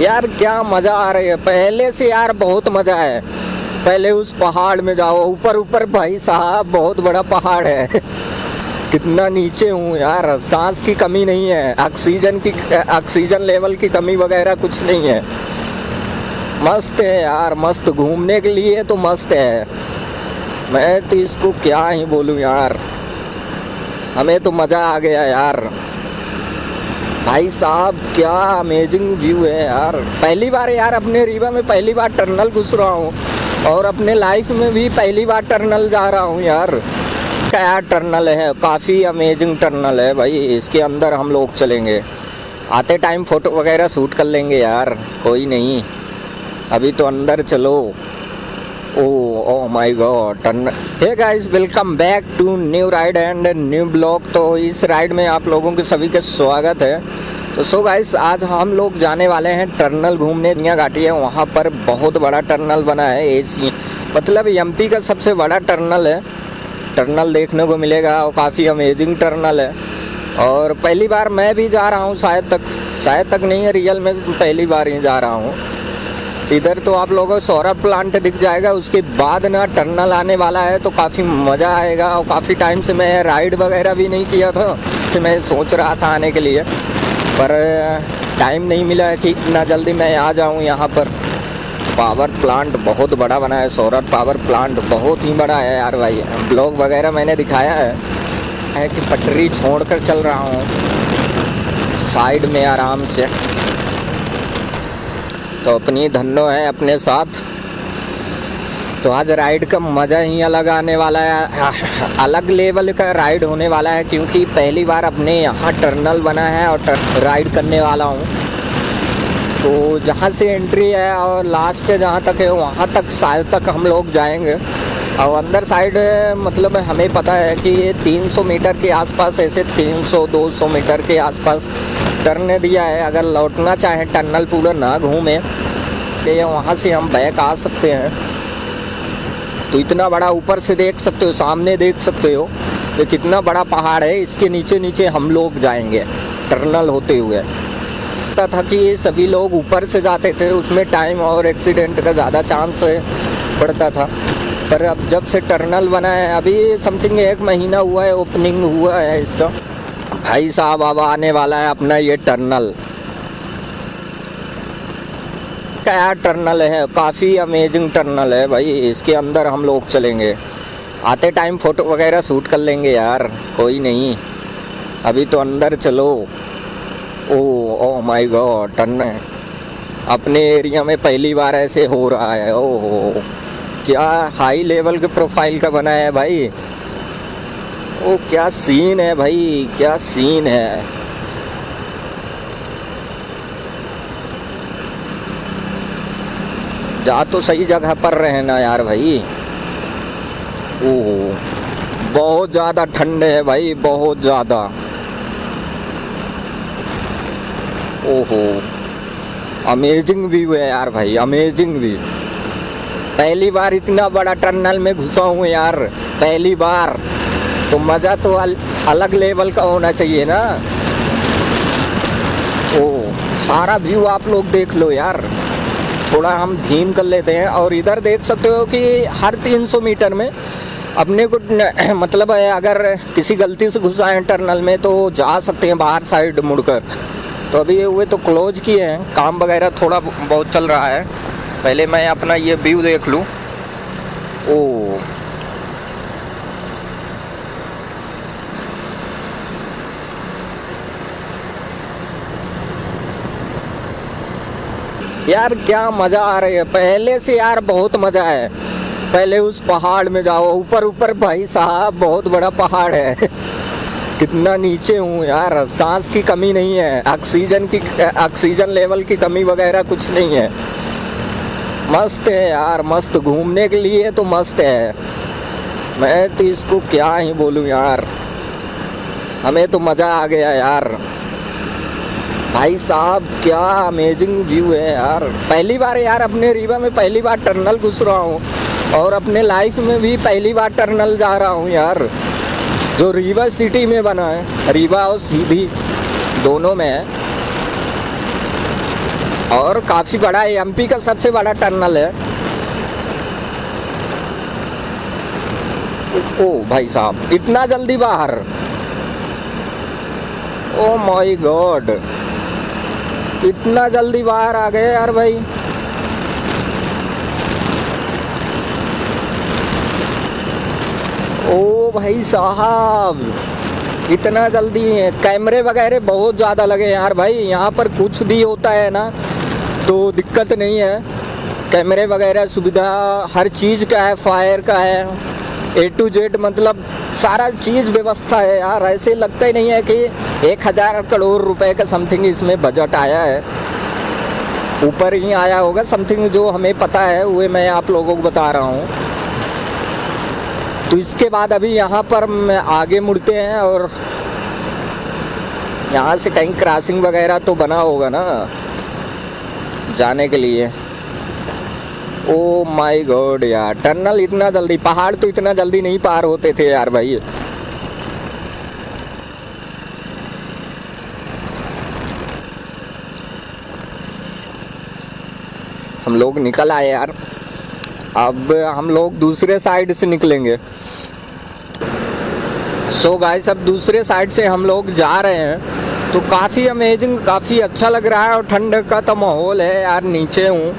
यार क्या मज़ा आ रही है पहले से यार, बहुत मज़ा है। पहले उस पहाड़ में जाओ ऊपर ऊपर, भाई साहब बहुत बड़ा पहाड़ है। कितना नीचे हूँ यार, सांस की कमी नहीं है, ऑक्सीजन लेवल की कमी वगैरह कुछ नहीं है। मस्त है यार, मस्त घूमने के लिए तो मस्त है। मैं तो इसको क्या ही बोलूँ यार, हमें तो मज़ा आ गया यार। भाई साहब क्या अमेजिंग व्यू है यार। पहली बार यार अपने रीवा में पहली बार टनल घुस रहा हूँ, और अपने लाइफ में भी पहली बार टनल जा रहा हूँ यार। क्या टनल है, काफ़ी अमेजिंग टनल है भाई। इसके अंदर हम लोग चलेंगे, आते टाइम फ़ोटो वगैरह शूट कर लेंगे यार, कोई नहीं। अभी तो अंदर चलो। Oh my god. Hey guys, welcome back to new ride and new blog. तो इस राइड में आप लोगों के सभी का स्वागत है। तो सो गाइस, आज हम लोग जाने वाले हैं टनल घूमने। दुनिया घाटी है, वहाँ पर बहुत बड़ा टनल बना है। एसी मतलब एमपी का सबसे बड़ा टनल है। टनल देखने को मिलेगा और काफ़ी अमेजिंग टनल है। और पहली बार मैं भी जा रहा हूँ, शायद तक नहीं है, रियल में पहली बार ही जा रहा हूँ। इधर तो आप लोगों को सौर प्लांट दिख जाएगा, उसके बाद ना टनल आने वाला है, तो काफ़ी मज़ा आएगा। और काफ़ी टाइम से मैं राइड वगैरह भी नहीं किया था, तो मैं सोच रहा था आने के लिए, पर टाइम नहीं मिला कि इतना जल्दी मैं आ जाऊं यहाँ पर। पावर प्लांट बहुत बड़ा बना है, सौर पावर प्लांट बहुत ही बड़ा है यार भाई। ब्लॉग वगैरह मैंने दिखाया है कि पटरी छोड़ कर चल रहा हूँ साइड में आराम से। तो अपनी धन्नो है अपने साथ। तो आज राइड का मज़ा ही अलग आने वाला है, अलग लेवल का राइड होने वाला है, क्योंकि पहली बार अपने यहाँ टनल बना है और राइड करने वाला हूँ। तो जहाँ से एंट्री है और लास्ट जहाँ तक है, वहाँ तक शायद तक हम लोग जाएंगे। और अंदर साइड मतलब हमें पता है कि ये 300 मीटर के आसपास, ऐसे 300-200 मीटर के आसपास टर्न दिया है। अगर लौटना चाहे, टनल पूरा ना घूमे, तो वहाँ से हम बैक आ सकते हैं। तो इतना बड़ा ऊपर से देख सकते हो, सामने देख सकते हो, तो कितना बड़ा पहाड़ है। इसके नीचे नीचे हम लोग जाएंगे टनल होते हुए। पता था कि सभी लोग ऊपर से जाते थे, उसमें टाइम और एक्सीडेंट का ज़्यादा चांस पड़ता था, पर अब जब से टनल बना है, अभी समथिंग 1 महीना हुआ है ओपनिंग हुआ है इसका। भाई साहब अब आने वाला है अपना ये टनल। क्या टनल है, काफ़ी अमेजिंग टनल है भाई। इसके अंदर हम लोग चलेंगे, आते टाइम फ़ोटो वगैरह शूट कर लेंगे यार, कोई नहीं। अभी तो अंदर चलो। ओ माय गॉड, टनल अपने एरिया में पहली बार ऐसे हो रहा है। ओ क्या हाई लेवल के प्रोफाइल का बना है भाई। ओ क्या सीन है भाई, क्या सीन है। जा तो सही जगह पर रहना यार भाई। ओ बहुत ज़्यादा ठंड है भाई, बहुत ज़्यादा। ओहो अमेजिंग व्यू है यार भाई, अमेजिंग व्यू। पहली बार इतना बड़ा टनल में घुसा हूँ यार, पहली बार, तो मज़ा तो अलग लेवल का होना चाहिए ना। ओ सारा व्यू आप लोग देख लो यार। थोड़ा हम धीम कर लेते हैं। और इधर देख सकते हो कि हर 300 मीटर में अपने को मतलब अगर किसी गलती से घुसा है टनल में, तो जा सकते हैं बाहर साइड मुड़कर। तो अभी ये तो क्लोज किए हैं, काम वगैरह थोड़ा बहुत चल रहा है। पहले मैं अपना ये व्यू देख लूँ। ओ यार क्या मज़ा आ रही है पहले से यार, बहुत मज़ा है। पहले उस पहाड़ में जाओ ऊपर ऊपर, भाई साहब बहुत बड़ा पहाड़ है। कितना नीचे हूँ यार, सांस की कमी नहीं है, ऑक्सीजन लेवल की कमी वगैरह कुछ नहीं है। मस्त है यार, मस्त घूमने के लिए तो मस्त है। मैं तो इसको क्या ही बोलूँ यार, हमें तो मज़ा आ गया यार। भाई साहब क्या अमेजिंग व्यू है यार। पहली बार यार अपने रीवा में पहली बार टनल घुस रहा हूँ, और अपने लाइफ में भी पहली बार टनल जा रहा हूँ यार, जो रीवा सिटी में बना है। रीवा और सीधी दोनों में है। और काफ़ी बड़ा है, एमपी का सबसे बड़ा टनल है। ओ भाई साहब इतना जल्दी बाहर, ओ माय गॉड इतना जल्दी बाहर आ गए यार भाई। ओ भाई साहब इतना जल्दी है, कैमरे वगैरह बहुत ज़्यादा लगे यार भाई। यहाँ पर कुछ भी होता है ना तो दिक्कत नहीं है, कैमरे वगैरह सुविधा हर चीज़ का है, फायर का है, ए टू जेड मतलब सारा चीज़ व्यवस्था है यार। ऐसे लगता ही नहीं है कि 1000 करोड़ रुपए का समथिंग इसमें बजट आया है, ऊपर ही आया होगा समथिंग, जो हमें पता है वह मैं आप लोगों को बता रहा हूँ। तो इसके बाद अभी यहाँ पर आगे मुड़ते हैं और यहाँ से कहीं क्रॉसिंग वगैरह तो बना होगा ना जाने के लिए। ओ माय गॉड यार टनल इतना जल्दी, पहाड़ तो इतना जल्दी नहीं पार होते थे यार भाई। हम लोग निकल आए यार, अब हम लोग दूसरे साइड से निकलेंगे। सो गाइस अब दूसरे साइड से हम लोग जा रहे हैं, तो काफ़ी अमेजिंग काफ़ी अच्छा लग रहा है और ठंड का तो माहौल है यार। नीचे हूँ,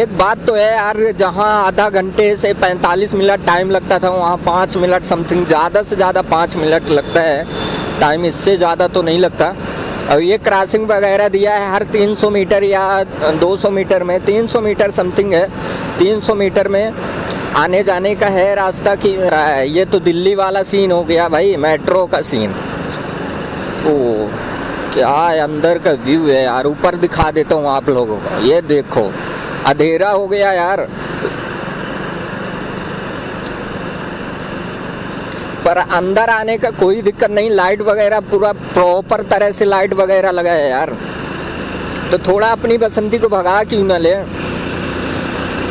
एक बात तो है यार, जहाँ आधा घंटे से 45 मिनट टाइम लगता था वहाँ 5 मिनट समथिंग, ज़्यादा से ज़्यादा 5 मिनट लगता है टाइम, इससे ज़्यादा तो नहीं लगता। और ये क्रॉसिंग वगैरह दिया है हर 300 मीटर या 200 मीटर में, 300 मीटर समथिंग है, 300 मीटर में आने जाने का है रास्ता कि ये तो दिल्ली वाला सीन हो गया भाई, मेट्रो का सीन। ओ क्या अंदर का व्यू है यार, ऊपर दिखा देता हूँ आप लोगों को, ये देखो अंधेरा हो गया यार, पर अंदर आने का कोई दिक्कत नहीं, लाइट वगैरह पूरा प्रॉपर तरह से लाइट वगैरह लगा है यार। तो थोड़ा अपनी बसंती को भगा क्यों ना ले,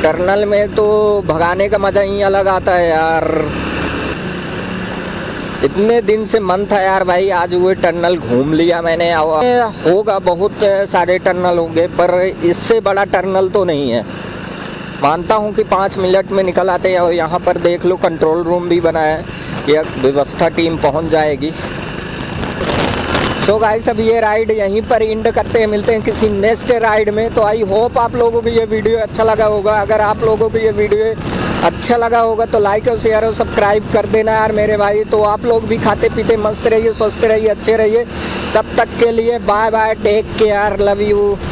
टनल में तो भगाने का मज़ा ही अलग आता है यार। इतने दिन से मन था यार भाई, आज वो टनल घूम लिया मैंने। होगा बहुत सारे टनल होंगे पर इससे बड़ा टनल तो नहीं है, मानता हूँ कि 5 मिनट में निकल आते हैं। और यहाँ पर देख लो कंट्रोल रूम भी बना है, यह व्यवस्था टीम पहुँच जाएगी। सो गाइस अब ये राइड यहीं पर एंड करते हैं, मिलते हैं किसी नेक्स्ट राइड में। तो आई होप आप लोगों को ये वीडियो अच्छा लगा होगा, अगर आप लोगों को ये वीडियो अच्छा लगा होगा तो लाइक और शेयर और सब्सक्राइब कर देना यार मेरे भाई। तो आप लोग भी खाते पीते मस्त रहिए, स्वस्थ रहिए, अच्छे रहिए, तब तक के लिए bye bye, take care, love you.